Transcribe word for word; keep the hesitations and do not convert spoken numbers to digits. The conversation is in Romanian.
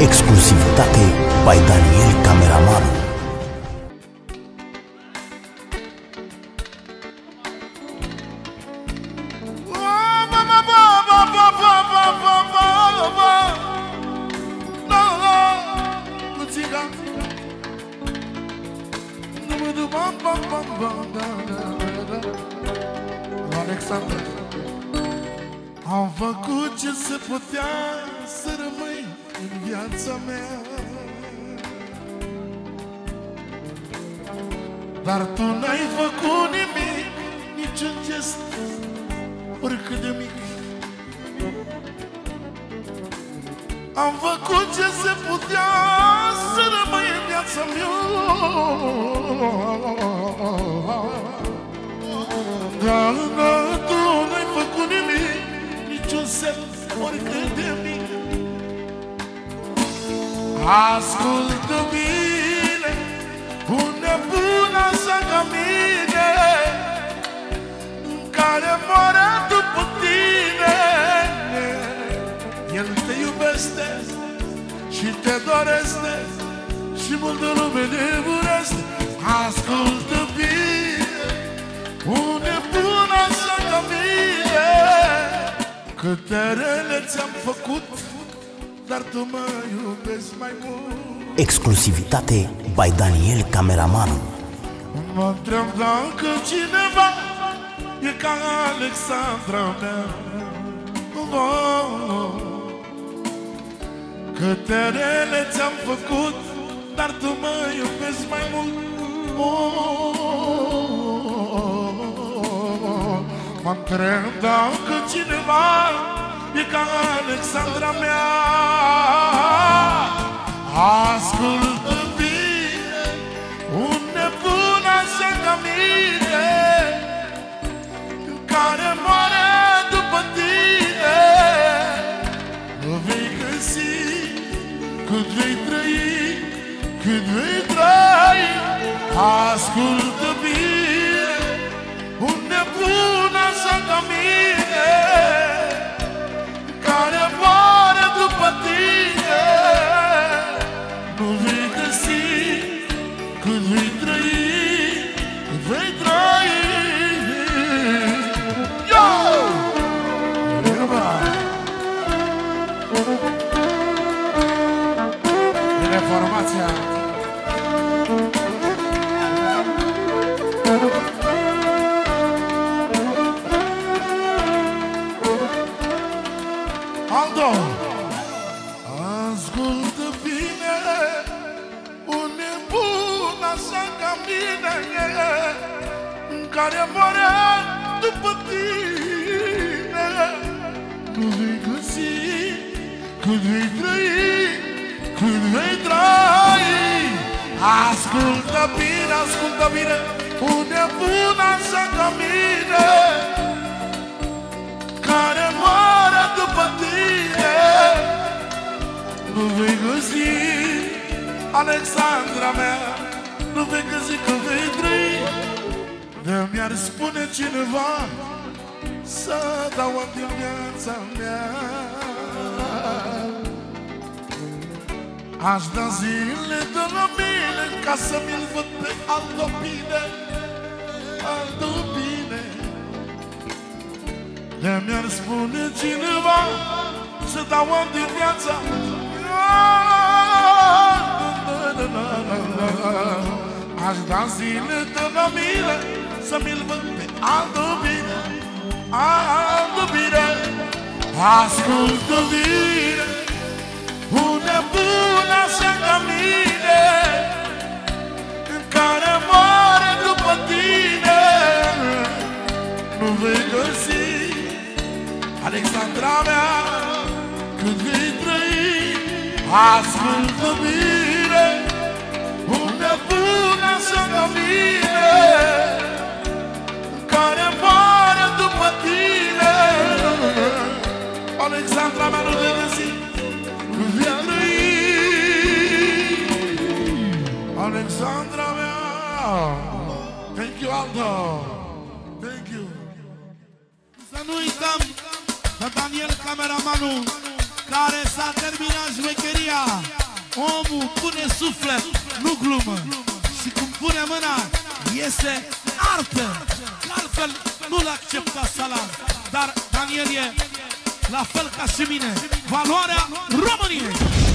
Exclusivitate by Daniel Cameramanu. Alexandra, am făcut ce se putea să rămâi în viața mea, dar tu n-ai făcut nimic, niciun gest, oricât de mic. Am făcut ce se putea să rămâi în viața mea, dar tu n-ai făcut nimic, niciun semn, oricât de mic. Ascultă bine, un nebun așa ca mine, care moare după tine, el te iubește și te dorește și multă lume te iubește. Ascultă bine, un nebun așa ca mine, câte rele ți-am făcut, dar tu mă iubesc mai mult. Exclusivitate by Daniel Cameramanu. Mă întreb dacă cineva e ca Alexandra mea, oh, câte rele ți-am făcut, dar tu mă iubesc mai mult. Oh, mă întreb dacă cineva e ca Alexandra mea. Ascultă bine, un nebun așa ca mine, care moare după tine, o vei găsi cât vei trăi, cât vei trăi. Ascultă bine, un nebun așa ca mine, care moare după tine, nu vei găsi cât vei trăi, cât vei trăi. Yo! Reformația. Aldo, ascultă bine, un nebun așa ca mine, care moare după tine, nu vei găsi cât vei trăi, cât vei trăi. Ascultă bine, ascultă bine, un nebun așa ca mine, care moare după tine, nu vei găsi, Alexandra mea, nu vei găsi că vei trăi. De mi-ar spune cineva să dau din viața mea, aș da zile de la mine ca să mi-l văd pe Aldo bine, Aldo bine. De mi-ar spune cineva să dau din viața mea, aș da zile de la mine să mi-l văd pe Aldo bine, Aldo bine. Ascultă bine, un nebun așa ca mine, care moare după tine, nu vei găsi, Alexandra mea, cât vei trăi. Ascultă bine, un nebun așa ca mine, care moare după tine, Alexandra mea, nu vei găsi, cât vei trăi, Alexandra mea. Thank you, Aldo. Thank you. Să nu uităm la Daniel Cameramanu. care s-a terminat șmecheria. Omul pune suflet, nu glumă. Și cum pune mâna, iese artă. Că altfel nu-l accepta salam. Dar Daniel e la fel ca și mine, valoarea României.